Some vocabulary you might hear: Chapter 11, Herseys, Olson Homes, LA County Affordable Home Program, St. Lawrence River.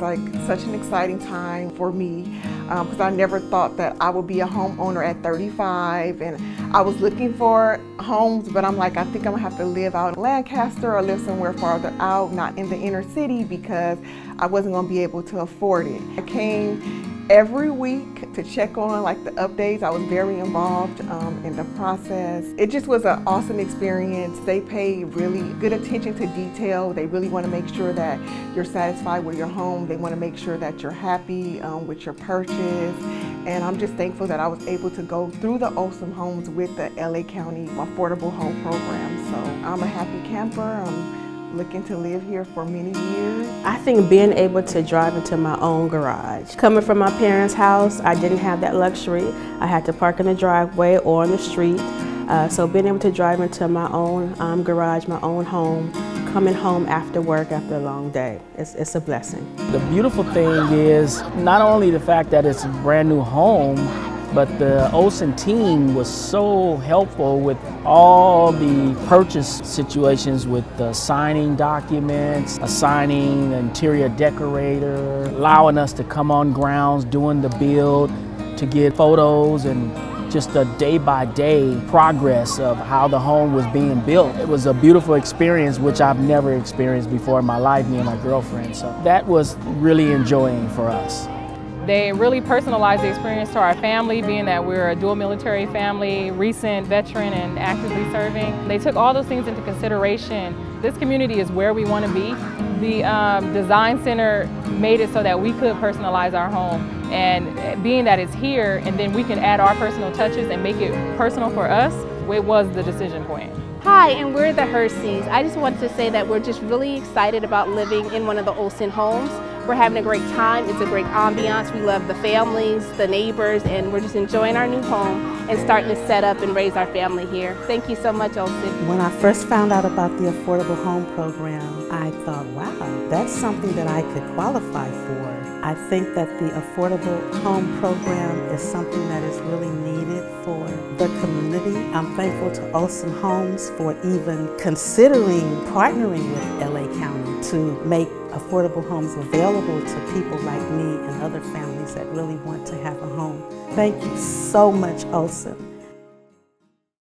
like such an exciting time for me because I never thought that I would be a homeowner at 35, and I was looking for homes, but I'm like, I think I'm gonna have to live out in Lancaster or live somewhere farther out, not in the inner city, because I wasn't gonna be able to afford it. I came every week to check on like the updates. I was very involved in the process. It just was an awesome experience. They pay really good attention to detail. They really want to make sure that you're satisfied with your home. They want to make sure that you're happy with your purchase. And I'm just thankful that I was able to go through the Olson Homes with the LA County Affordable Home Program. So I'm a happy camper. I'm looking to live here for many years. I think being able to drive into my own garage. Coming from my parents' house, I didn't have that luxury. I had to park in the driveway or on the street. So being able to drive into my own garage, my own home, coming home after work, after a long day, it's a blessing. The beautiful thing is not only the fact that it's a brand new home, but the Olson team was so helpful with all the purchase situations, with signing documents, assigning the interior decorator, allowing us to come on grounds, doing the build, to get photos and just a day-by-day progress of how the home was being built. It was a beautiful experience, which I've never experienced before in my life, me and my girlfriend. So that was really enjoying for us. They really personalized the experience to our family, being that we're a dual military family, recent veteran and actively serving. They took all those things into consideration. This community is where we want to be. The design center made it so that we could personalize our home, and being that it's here and then we can add our personal touches and make it personal for us, it was the decision point. Hi, and we're the Herseys. I just wanted to say that we're just really excited about living in one of the Olson homes. We're having a great time. It's a great ambiance. We love the families, the neighbors, and we're just enjoying our new home and starting to set up and raise our family here. Thank you so much, Olson. When I first found out about the Affordable Home Program, I thought, wow, that's something that I could qualify for. I think that the Affordable Home Program is something that is really needed for the community. I'm thankful to Olson Homes for even considering partnering with LA County to make affordable homes available to people like me and other families that really want to have a home. Thank you so much, Olson.